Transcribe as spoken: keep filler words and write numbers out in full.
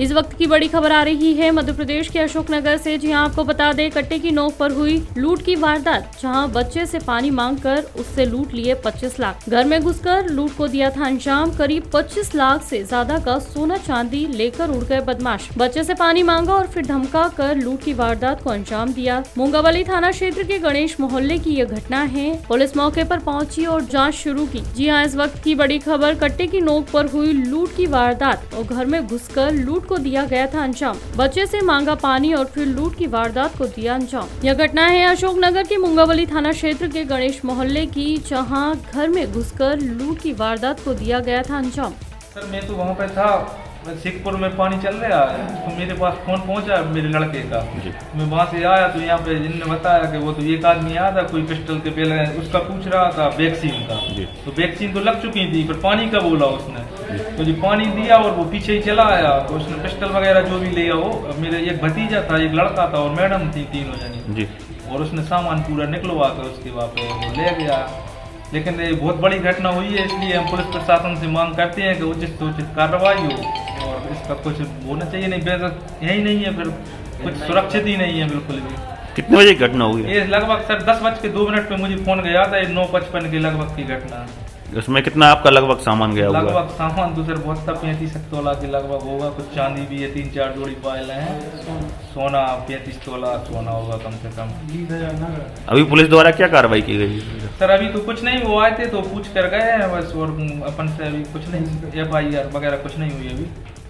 इस वक्त की बड़ी खबर आ रही है मध्य प्रदेश के अशोकनगर से। जी हां, आपको बता दें, कट्टे की नोक पर हुई लूट की वारदात, जहां बच्चे से पानी मांगकर उससे लूट लिए पच्चीस लाख। घर में घुसकर लूट को दिया था अंजाम। करीब पच्चीस लाख से ज्यादा का सोना चांदी लेकर उड़ गए बदमाश। बच्चे से पानी मांगा और फिर धमका कर लूट की वारदात को अंजाम दिया। मुंगावली थाना क्षेत्र के गणेश मोहल्ले की यह घटना है। पुलिस मौके पर पहुंची और जांच शुरू की। जी हाँ, इस वक्त की बड़ी खबर, कट्टे की नोक पर हुई लूट की वारदात और घर में घुसकर लूट को दिया गया था अंजाम। बच्चे से मांगा पानी और फिर लूट की वारदात को दिया अंजाम। यह घटना है अशोकनगर के मुंगावली थाना क्षेत्र के गणेश मोहल्ले की, जहां घर में घुसकर लूट की वारदात को दिया गया था अंजाम। सर, मैं तो वहां पे था, मैं सिखपुर में पानी चल रहा है तो मेरे पास फोन पहुंचा मेरे लड़के का। मैं वहाँ से आया तो यहाँ पे जिनने बताया कि वो तो एक आदमी आया था कोई पिस्टल के पहले, उसका पूछ रहा था वैक्सीन का। तो वैक्सीन तो लग चुकी थी पर पानी का बोला उसने, तो जी पानी दिया और वो पीछे ही चला आया। तो उसने पिस्टल वगैरह जो भी लिया वो, मेरे एक भतीजा था, एक लड़का था और मैडम थी, तीनों जनी। और उसने सामान पूरा निकलवा कर उसके वापस वो ले गया। लेकिन ये बहुत बड़ी घटना हुई है, इसलिए हम पुलिस प्रशासन से मांग करते हैं कि उचित से उचित कार्रवाई हो और इसका कुछ होना चाहिए। नहीं बेहतर यही नहीं है, फिर कुछ सुरक्षित ही नहीं है बिल्कुल भी। कितने बजे घटना हुई है? ये लगभग सर दस बज के दो मिनट पे मुझे फोन गया था, ये नौ पचपन के लगभग की घटना। उसमें कितना आपका लगभग सामान गया? लगभग सामान तो सर बहुत था, पैंतीस तोला के लगभग होगा। कुछ चांदी भी है, तीन चार जोड़ी पायल हैं, सोना पैंतीस तोला सोना होगा कम से कम। अभी पुलिस द्वारा क्या कार्रवाई की गई सर? अभी तो कुछ नहीं, वो आए थे तो पूछ कर गए हैं बस, और अपन से अभी कुछ नहीं एफ आई आर वगैरह कुछ नहीं हुई अभी।